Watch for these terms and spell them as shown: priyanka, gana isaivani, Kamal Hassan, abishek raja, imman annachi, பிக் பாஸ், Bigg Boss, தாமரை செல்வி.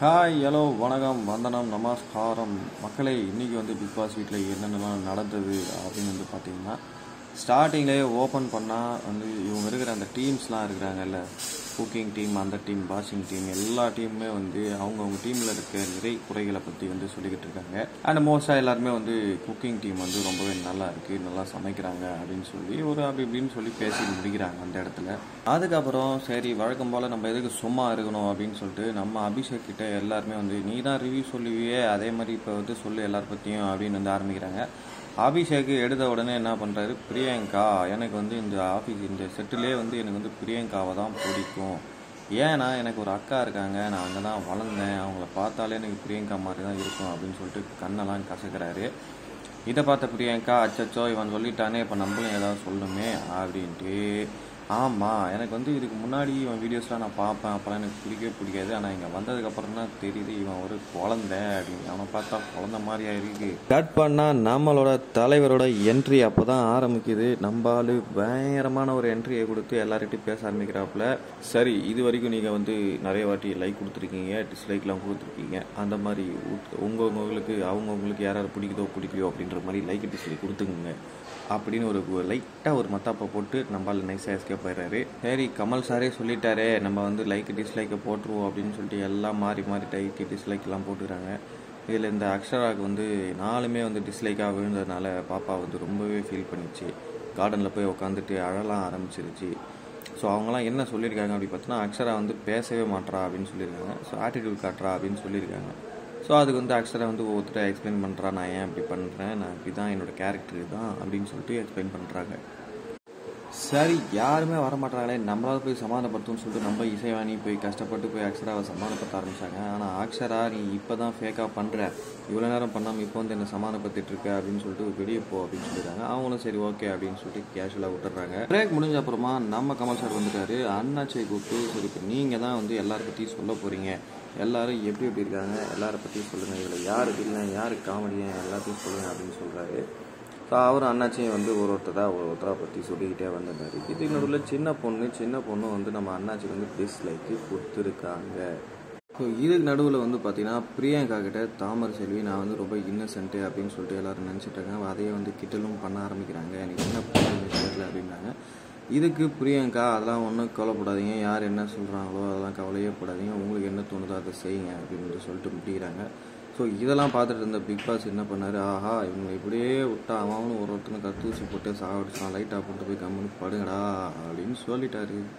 High hello वणकम वंदनम नमस्कार मक्कले इन्नैक्कु वंदु big boss वीट्ल एन्नन्ना नडंददु अप्पडिनु वंदु पात्तींगन्ना स्टार्टिंगले ओपन पन्ना वंदु इवंगा इरुक्किற அந்த டீம்ஸ்லாம் இருக்குறாங்கல்ல குக்கிங் டீம் அந்த டீம் வாஷிங் டீம் எல்லா டீமுமே வந்து அவங்கவங்க டீம்ல இருக்க நிறை குறைகளை பத்தி வந்து சொல்லிக்கிட்டு இருக்காங்க அண்ட் மோஸ்டா எல்லாரும் வந்து குக்கிங் டீம் வந்து ரொம்பவே நல்லா இருக்கு நல்லா சமைக்கறாங்க அப்படினு சொல்லி ஒரு அப்படினு சொல்லி பேசி முடிக்கறாங்க அந்த இடத்துல அதுக்கப்புறம் சரி வழக்கம் போல் நம்ம எதுக்கு சும்மா இருக்கணும் அப்படின்னு சொல்லிட்டு நம்ம அபிஷேக் கிட்ட எல்லாருமே வந்து நீ தான் ரிவ்யூ சொல்லுவியே அதே மாதிரி இப்போ வந்து சொல்லு எல்லார் பற்றியும் அப்படின்னு வந்து ஆரம்பிக்கிறாங்க அபிஷேக் எடுத்த உடனே என்ன பண்ணுறாரு பிரியங்கா எனக்கு வந்து இந்த ஆஃபீஸ் இந்த செட்டிலே வந்து எனக்கு வந்து பிரியங்காவை தான் பிடிக்கும் ஏன்னா எனக்கு ஒரு அக்கா இருக்காங்க நான் அங்கே தான் வளர்ந்தேன் அவங்கள பார்த்தாலே எனக்கு பிரியங்கா மாதிரி தான் இருக்கும் அப்படின்னு சொல்லிட்டு கண்ணெல்லாம் கசக்கிறாரு இதை பார்த்த பிரியங்கா அச்சச்சோ இவன் சொல்லிட்டானே இப்போ நம்மளும் ஏதாவது சொல்லணுமே அப்படின்ட்டு ஆமாம் எனக்கு வந்து இதுக்கு முன்னாடி இவன் வீடியோஸ்லாம் நான் பார்ப்பேன் அப்போலாம் எனக்கு பிடிக்கவே பிடிக்காது ஆனால் இங்கே வந்ததுக்கப்புறம் தான் தெரியுது இவன் ஒரு குழந்தை அப்படின்னு அவனை பார்த்தா குழந்தை மாதிரியா இருக்குது கட் பண்ணால் நம்மளோட தலைவரோட என்ட்ரி அப்போ தான் ஆரம்பிக்குது நம்மளால பயங்கரமான ஒரு என்ட்ரியை கொடுத்து எல்லார்கிட்டையும் பேச ஆரம்பிக்கிறாப்புல சரி இது வரைக்கும் நீங்கள் வந்து நிறைய வாட்டி லைக் கொடுத்துருக்கீங்க டிஸ்லைக்லாம் கொடுத்துருக்கீங்க அந்த மாதிரி அவங்கவுங்களுக்கு யாராவது பிடிக்குதோ பிடிக்கலையோ அப்படின்ற மாதிரி லைக் டிஸ்லைக் கொடுத்துக்குங்க அப்படின்னு ஒரு லைட்டாக ஒரு மத்தாப்பை போட்டு நம்மளால் நைஸாக எஸ்கேப் ஆயிடுறாரு சரி கமல் சாரே சொல்லிட்டாரே நம்ம வந்து லைக் டிஸ்லைக்கை போட்டுருவோம் அப்படின்னு சொல்லிட்டு எல்லாம் மாறி லைக் டிஸ்லைக்கெலாம் போட்டுக்கிறாங்க இதில் இந்த அக்ஷராவுக்கு வந்து 4மே வந்து டிஸ்லைக்காக விழுந்ததுனால பாப்பா வந்து ரொம்பவே ஃபீல் பண்ணிச்சு கார்டனில் போய் உட்காந்துட்டு அழலாம் ஆரம்பிச்சிருச்சு ஸோ அவங்களாம் என்ன சொல்லியிருக்காங்க அப்படி பார்த்தோன்னா அக்ஷரா வந்து பேசவே மாட்டா அப்படின்னு சொல்லியிருக்காங்க ஸோ ஆட்டிடியூட் காட்டுறா அப்படின்னு சொல்லியிருக்காங்க ஸோ அதுக்கு வந்து அக்ஷரா வந்து ஒவ்வொருத்தராக எக்ஸ்பிளைன் பண்ணுறா நான் ஏன் அப்படி பண்ணுறேன் நான் இப்படி தான் என்னோடய கேரக்டர் இதுதான் அப்படின்னு சொல்லிட்டு எக்ஸ்பிளைன் பண்ணுறாங்க சரி யாருமே வரமாட்டாங்களே நம்மளால் போய் சமாதானப்படுத்தும்னு சொல்லிட்டு நம்ம இசைவாணி போய் கஷ்டப்பட்டு போய் அக்ஷராவை சமாதானப்படுத்த ஆரம்பித்தாங்க ஆனால் அக்ஷரா நீ இப்போ தான் ஃபேக்காக பண்ணுற இவ்வளோ நேரம் பண்ணாமல் இப்போ வந்து என்னை சமாதானப்படுத்திட்டுருக்க அப்படின்னு சொல்லிட்டு வெளியே போ அப்படின்னு சொல்லிடுறாங்க அவங்களும் சரி ஓகே அப்படின்னு சொல்லிட்டு கேஷுவலாக விட்டுறாங்க பிரேக் முடிஞ்ச அப்புறமா நம்ம கமல் சார் வந்துட்டாரு அண்ணாச்சியை கூப்பிட்டு சரி இப்போ நீங்கள் தான் வந்து எல்லார் பற்றியும் சொல்ல போகிறீங்க எல்லோரும் எப்படி இருக்காங்க எல்லாரை பற்றியும் சொல்லுங்கள் இதில் யார் வில்லன் யார் காமெடியன் எல்லாத்தையும் சொல்லுங்கள் அப்படின்னு சொல்கிறாரு ஸோ அவரும் அண்ணாச்சியும் வந்து ஒரு ஒருத்தராக பற்றி சொல்லிக்கிட்டே வந்திருந்தார் இதுக்கு உள்ள சின்ன பொண்ணு வந்து நம்ம அண்ணாச்சி வந்து டிஸ்லைக்கு கொடுத்துருக்காங்க ஸோ இதுக்கு நடுவில் வந்து பார்த்திங்கன்னா பிரியங்கா கிட்ட தாமரை செல்வி நான் வந்து ரொம்ப இன்னசென்ட்டு அப்படின்னு சொல்லிட்டு எல்லோரும் நினச்சிட்டாங்க அதையே வந்து கிட்டலும் பண்ண ஆரம்பிக்கிறாங்க எனக்கு என்ன பண்ணல அப்படின்னாங்க இதுக்கு பிரியங்கா அதெல்லாம் ஒன்றும் கவலைப்படாதீங்க யார் என்ன சொல்கிறாங்களோ அதெல்லாம் கவலையே படாதீங்க உங்களுக்கு என்ன தோணுதோ அதை செய்யுங்க அப்படின்ட்டு சொல்லிட்டு முடிகிறாங்க ஸோ இதெல்லாம் பார்த்துட்டு இருந்த பிக் பாஸ் என்ன பண்ணார் ஆஹா இவங்க இப்படியே விட்டா அவனு ஒரு ஒருத்தனுக்கு தூசி போட்டு சாப்பிட்டு லைட்டாக போட்டு போய் கம்முன்னு படுங்கடா அப்படின்னு சொல்லிட்டாரு.